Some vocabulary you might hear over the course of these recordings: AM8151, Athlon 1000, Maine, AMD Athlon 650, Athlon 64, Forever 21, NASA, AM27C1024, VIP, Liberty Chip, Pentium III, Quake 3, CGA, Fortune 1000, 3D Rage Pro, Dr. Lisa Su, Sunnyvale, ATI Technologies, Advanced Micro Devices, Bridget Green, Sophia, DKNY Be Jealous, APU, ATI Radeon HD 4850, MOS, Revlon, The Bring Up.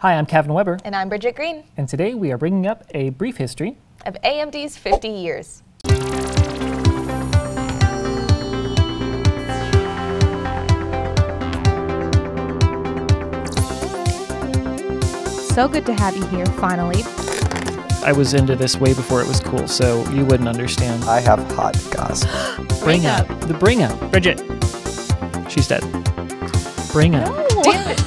Hi, I'm Kevin Weber. And I'm Bridget Green. And today we are bringing up a brief history of AMD's 50 years. So good to have you here, finally. I was into this way before it was cool, so you wouldn't understand. I have hot gossip. Bring up. The bring up. Bridget. She's dead. Bring up. No. Damn it.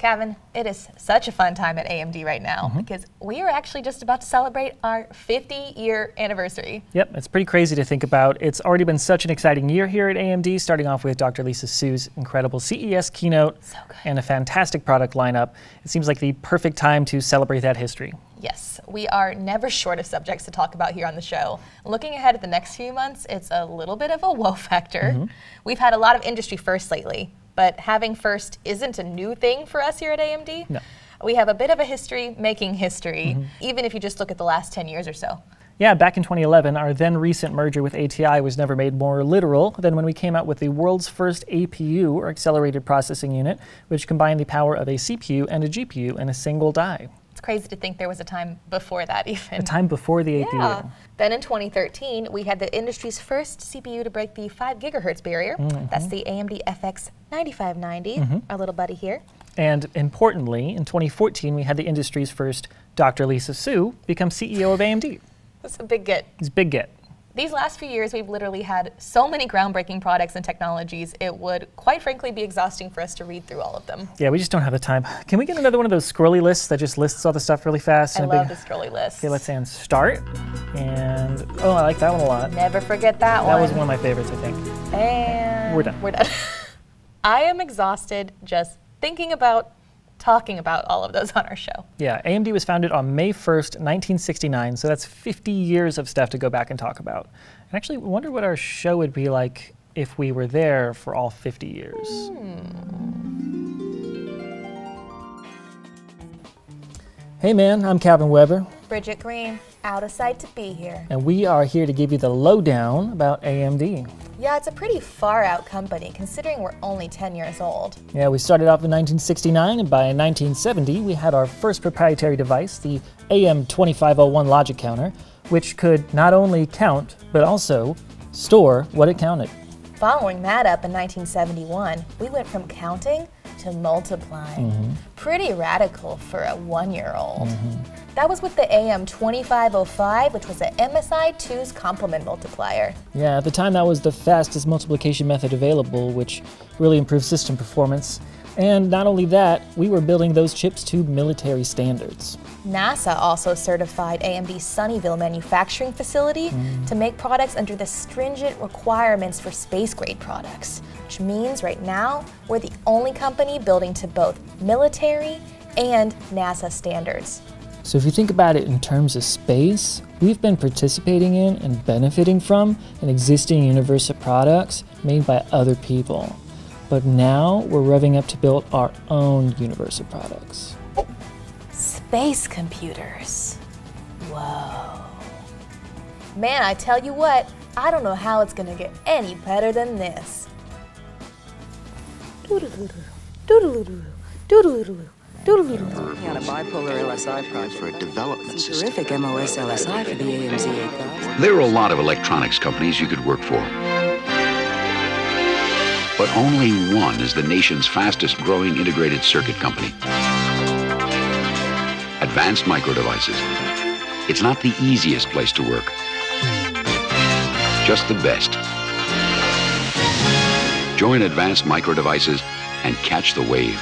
Gavin, it is such a fun time at AMD right now because we are actually just about to celebrate our 50-year anniversary. Yep, it's pretty crazy to think about. It's already been such an exciting year here at AMD, starting off with Dr. Lisa Su's incredible CES keynote and a fantastic product lineup. It seems like the perfect time to celebrate that history. Yes, we are never short of subjects to talk about here on the show. Looking ahead at the next few months, it's a little bit of a woe factor. We've had a lot of industry firsts lately. But having first isn't a new thing for us here at AMD. No. We have a bit of a history making history, even if you just look at the last 10 years or so. Yeah, back in 2011, our then recent merger with ATI was never made more literal than when we came out with the world's first APU, or accelerated processing unit, which combined the power of a CPU and a GPU in a single die. It's crazy to think there was a time before that even. A time before the APU. Yeah. Then in 2013, we had the industry's first CPU to break the 5 gigahertz barrier. That's the AMD FX 9590, our little buddy here. And importantly, in 2014, we had the industry's first Dr. Lisa Su become CEO of AMD. That's a big get. It's a big get. These last few years, we've literally had so many groundbreaking products and technologies, it would, quite frankly, be exhausting for us to read through all of them. Yeah, we just don't have the time. Can we get another one of those scrolly lists that just lists all the stuff really fast? I love the scrolly list. Okay, let's say start, and oh, I like that one a lot. Never forget that one. That was one of my favorites, I think. And we're done. We're done. I am exhausted just thinking about talking about all of those on our show. Yeah, AMD was founded on May 1st, 1969, so that's 50 years of stuff to go back and talk about. And actually, I wonder what our show would be like if we were there for all 50 years. Hey man, I'm Calvin Weber. Bridget Green, out of sight to be here. And we are here to give you the lowdown about AMD. Yeah, it's a pretty far out company, considering we're only 10 years old. Yeah, we started off in 1969, and by 1970, we had our first proprietary device, the AM2501 logic counter, which could not only count, but also store what it counted. Following that up in 1971, we went from counting to multiplying. Pretty radical for a 1-year-old. That was with the AM2505, which was an MSI2's complement multiplier. Yeah, at the time that was the fastest multiplication method available, which really improved system performance. And not only that, we were building those chips to military standards. NASA also certified AMD's Sunnyvale manufacturing facility to make products under the stringent requirements for space-grade products, which means right now we're the only company building to both military and NASA standards. So if you think about it in terms of space, we've been participating in and benefiting from an existing universe of products made by other people. But now we're revving up to build our own universe of products. Space computers. Whoa. Man, I tell you what, I don't know how it's gonna get any better than this. On a bipolar LSI project for a development system. Terrific MOS LSI for the AMZ. There are a lot of electronics companies you could work for. But only one is the nation's fastest growing integrated circuit company. Advanced Micro Devices. It's not the easiest place to work, just the best. Join Advanced Micro Devices and catch the wave.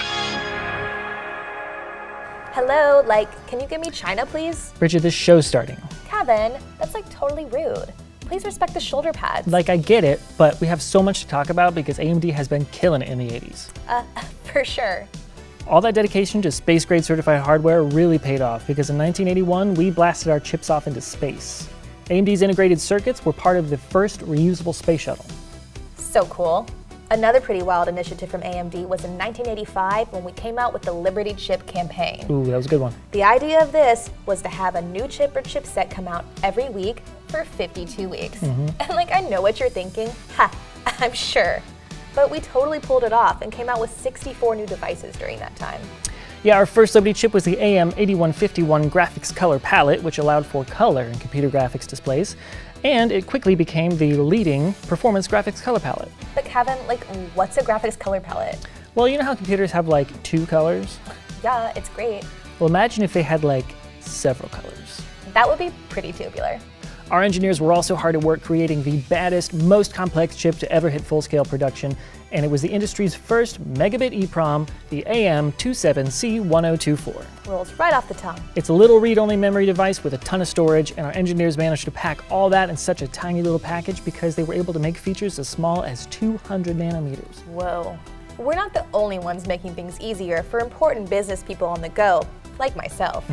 Hello, like, can you give me China, please? Bridget, this show's starting. Kevin, that's like totally rude. Please respect the shoulder pads. Like, I get it, but we have so much to talk about because AMD has been killing it in the 80s. For sure. All that dedication to space-grade certified hardware really paid off because in 1981, we blasted our chips off into space. AMD's integrated circuits were part of the first reusable space shuttle. So cool. Another pretty wild initiative from AMD was in 1985 when we came out with the Liberty Chip campaign. Ooh, that was a good one. The idea of this was to have a new chip or chipset come out every week for 52 weeks. And like, I know what you're thinking. Ha, I'm sure. but we totally pulled it off and came out with 64 new devices during that time. Yeah, our first Liberty chip was the AM8151 graphics color palette, which allowed for color in computer graphics displays, and it quickly became the leading performance graphics color palette. But Kevin, like, what's a graphics color palette? Well, you know how computers have like 2 colors? Yeah, it's great. Well, imagine if they had like several colors. That would be pretty tubular. Our engineers were also hard at work creating the baddest, most complex chip to ever hit full-scale production, and it was the industry's first megabit EEPROM, the AM27C1024. Rolls right off the tongue. It's a little read-only memory device with a ton of storage, and our engineers managed to pack all that in such a tiny little package because they were able to make features as small as 200 nanometers. Whoa. We're not the only ones making things easier for important business people on the go, like myself.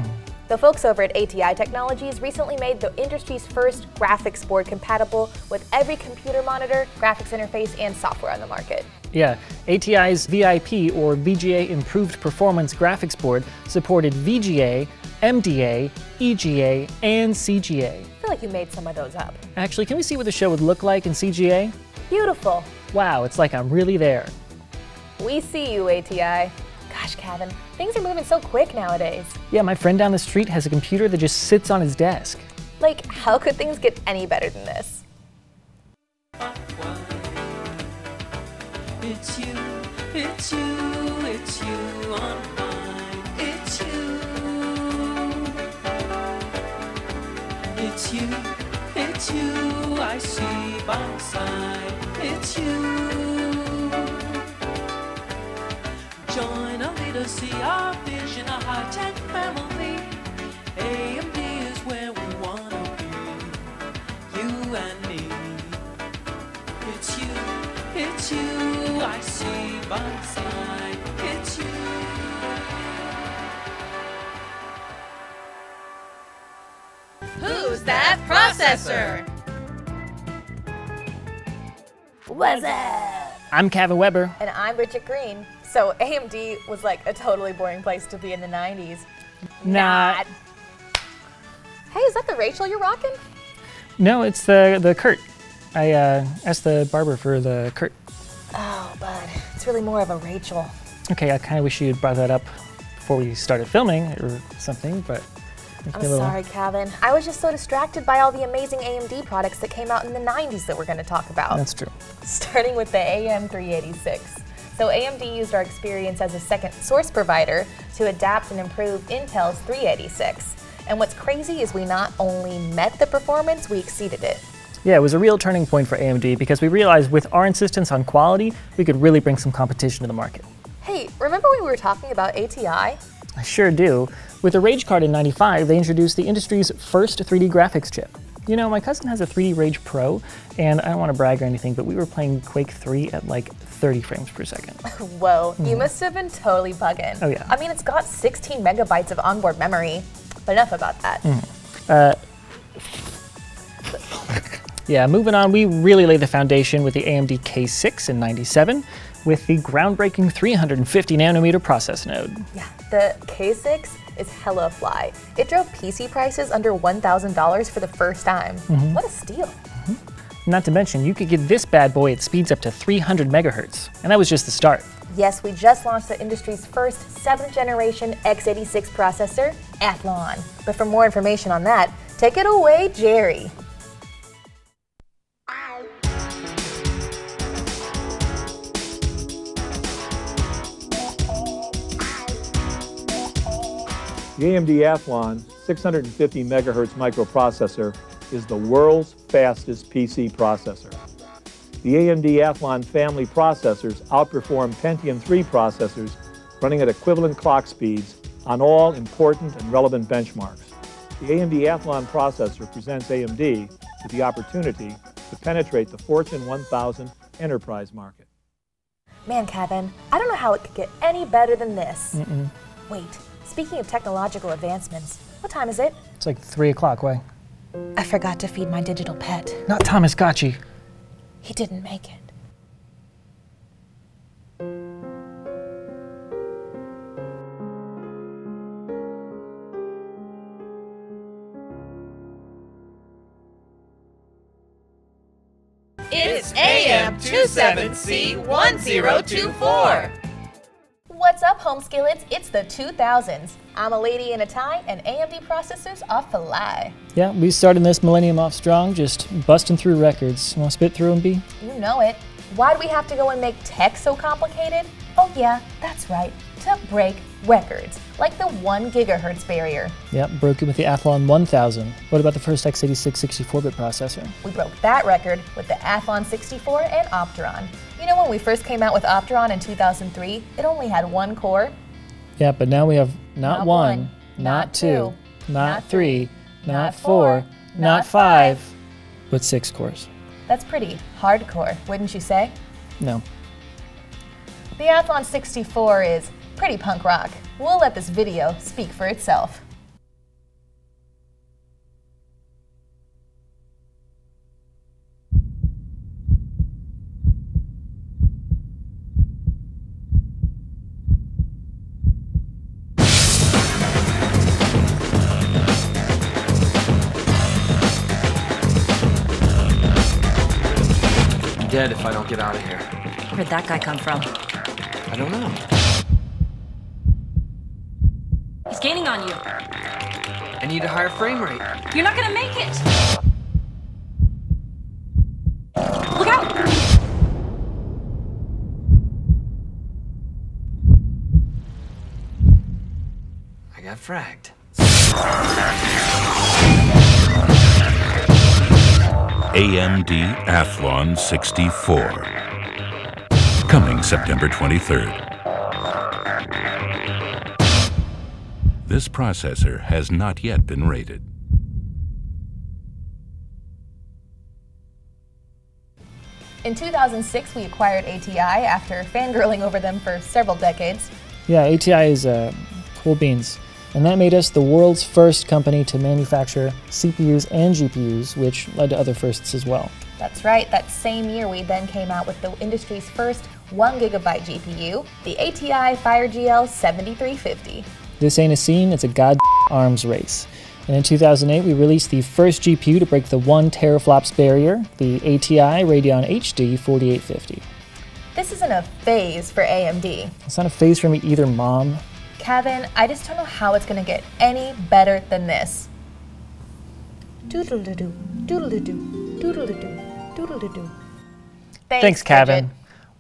The folks over at ATI Technologies recently made the industry's first graphics board compatible with every computer monitor, graphics interface, and software on the market. Yeah, ATI's VIP, or VGA Improved Performance Graphics Board, supported VGA, MDA, EGA, and CGA. I feel like you made some of those up. Actually, can we see what the show would look like in CGA? Beautiful. Wow, it's like I'm really there. We see you, ATI. Gosh, Kevin, things are moving so quick nowadays. Yeah, my friend down the street has a computer that just sits on his desk. Like, how could things get any better than this? It's you, it's you, it's you on mine. It's you. It's you, it's you, I see by my side. It's you. Join our leader, see our vision, a high-tech family. AMD is where we wanna be, you and me. It's you, it's you, I see by my side. It's you. Who's that processor? What's up? I'm Kevin Weber. And I'm Bridget Green. So AMD was like a totally boring place to be in the 90s. Not. Hey, is that the Rachel you're rocking? No, it's the Kurt. I asked the barber for the Kurt. Oh, bud, it's really more of a Rachel. Okay, I kind of wish you had brought that up before we started filming or something, but. I'm sorry, Kevin. I was just so distracted by all the amazing AMD products that came out in the 90s that we're going to talk about. That's true. Starting with the AM386. So AMD used our experience as a second source provider to adapt and improve Intel's 386. And what's crazy is we not only met the performance, we exceeded it. Yeah, it was a real turning point for AMD because we realized with our insistence on quality, we could really bring some competition to the market. Hey, remember when we were talking about ATI? I sure do. With the Rage card in 95, they introduced the industry's first 3D graphics chip. You know, my cousin has a 3D Rage Pro, and I don't want to brag or anything, but we were playing Quake 3 at like 30 frames per second. Whoa, you must have been totally bugging. Oh yeah. I mean, it's got 16 megabytes of onboard memory, but enough about that. Yeah, moving on, we really laid the foundation with the AMD K6 in 97 with the groundbreaking 350 nanometer process node. Yeah, the K6 is hella fly. It drove PC prices under $1,000 for the first time. What a steal. Not to mention, you could get this bad boy at speeds up to 300 megahertz. And that was just the start. Yes, we just launched the industry's first 7th generation x86 processor, Athlon. But for more information on that, take it away, Jerry. The AMD Athlon 650 megahertz microprocessor is the world's fastest PC processor. The AMD Athlon family processors outperform Pentium III processors running at equivalent clock speeds on all important and relevant benchmarks. The AMD Athlon processor presents AMD with the opportunity to penetrate the Fortune 1000 enterprise market. Man, Kevin, I don't know how it could get any better than this. Wait. Speaking of technological advancements, what time is it? It's like 3 o'clock, why? I forgot to feed my digital pet. Not Thomas Gotchi. He didn't make it. It's AM27C1024. What's up, home skillets? It's the 2000s. I'm a lady in a tie, and AMD processors off the lie. Yeah, we started this millennium off strong, just busting through records. Want to spit through them, B? You know it. Why do we have to go and make tech so complicated? Oh yeah, that's right, to break records, like the 1 GHz barrier. Yep, broken with the Athlon 1000. What about the first x86 64-bit processor? We broke that record with the Athlon 64 and Opteron. You know, when we first came out with Opteron in 2003, it only had 1 core. Yeah, but now we have not one, not two, not three, not four, not five, but 6 cores. That's pretty hardcore, wouldn't you say? No. The Athlon 64 is pretty punk rock. We'll let this video speak for itself. Dead if I don't get out of here. Where'd that guy come from? I don't know. He's gaining on you. I need a higher frame rate. You're not gonna make it! Look out! I got fragged. AMD Athlon 64. Coming September 23rd. This processor has not yet been rated. In 2006, we acquired ATI after fangirling over them for several decades. Yeah, ATI is cool beans. And that made us the world's first company to manufacture CPUs and GPUs, which led to other firsts as well. That's right. That same year, we then came out with the industry's first 1 GB GPU, the ATI FireGL 7350. This ain't a scene, it's a god arms race. And in 2008, we released the first GPU to break the 1 teraflops barrier, the ATI Radeon HD 4850. This isn't a phase for AMD. It's not a phase for me either, Mom. Kevin, I just don't know how it's gonna get any better than this. Doodle-doo, doodle-doo, doodle-doo, doodle-doo. Thanks, Kevin.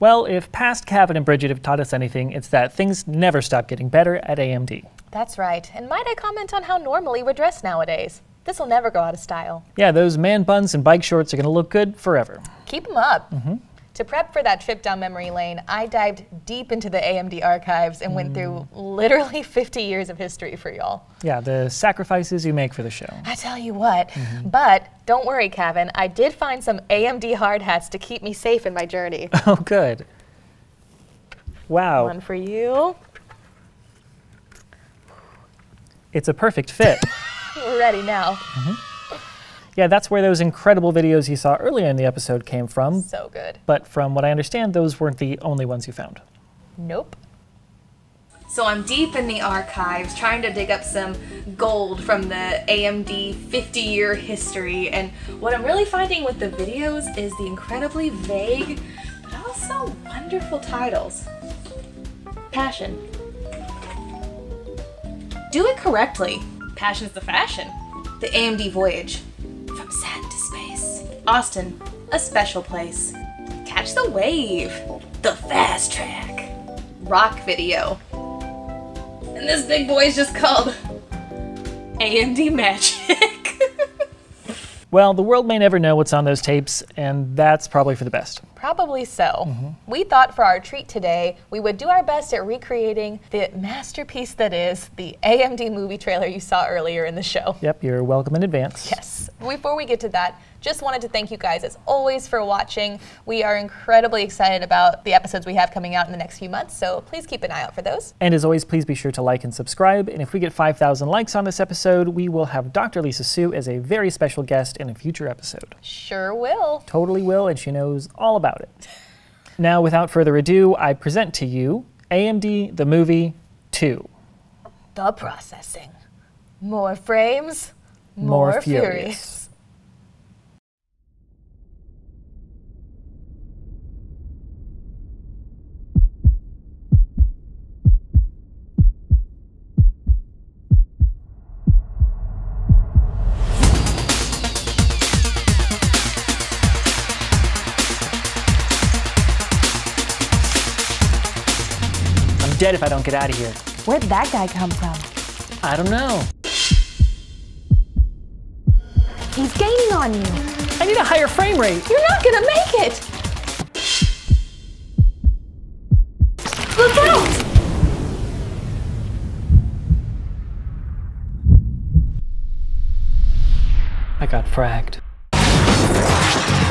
Well, if past Kevin and Bridget have taught us anything, it's that things never stop getting better at AMD. That's right. And might I comment on how normally we're dressed nowadays? This'll never go out of style. Yeah, those man buns and bike shorts are gonna look good forever. Keep them up. Mm-hmm. To prep for that trip down memory lane, I dived deep into the AMD archives and went through literally 50 years of history for y'all. Yeah, the sacrifices you make for the show. I tell you what, but don't worry, Kevin, I did find some AMD hard hats to keep me safe in my journey. Oh, good. Wow. One for you. It's a perfect fit. We're ready now. Yeah, that's where those incredible videos you saw earlier in the episode came from. So good. But from what I understand, those weren't the only ones you found. Nope. So I'm deep in the archives trying to dig up some gold from the AMD 50-year history, and what I'm really finding with the videos is the incredibly vague but also wonderful titles. Passion. Do it correctly. Passion's the fashion. The AMD Voyage. From sand to space. Austin, a special place. Catch the wave. The fast track. Rock video. And this big boy is just called AMD Magic. Well, the world may never know what's on those tapes, and that's probably for the best. Probably so. We thought for our treat today, we would do our best at recreating the masterpiece that is the AMD movie trailer you saw earlier in the show. Yep, you're welcome in advance. Yes. Before we get to that, just wanted to thank you guys as always for watching. We are incredibly excited about the episodes we have coming out in the next few months, so please keep an eye out for those. And as always, please be sure to like and subscribe. And if we get 5,000 likes on this episode, we will have Dr. Lisa Su as a very special guest in a future episode. Sure will. Totally will, and she knows all about it. Now, without further ado, I present to you AMD The Movie 2. The processing. More frames, more furious. dead if I don't get out of here. Where'd that guy come from? I don't know. He's gaining on you. I need a higher frame rate. You're not gonna make it. Look out! I got fragged.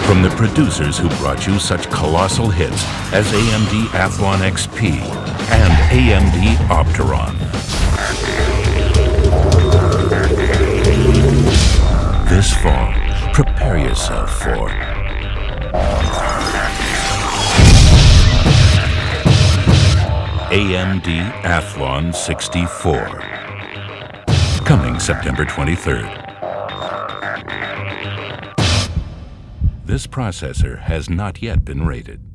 From the producers who brought you such colossal hits as AMD Athlon XP and AMD Opteron. This fall, prepare yourself for AMD Athlon 64, coming September 23rd. This processor has not yet been rated.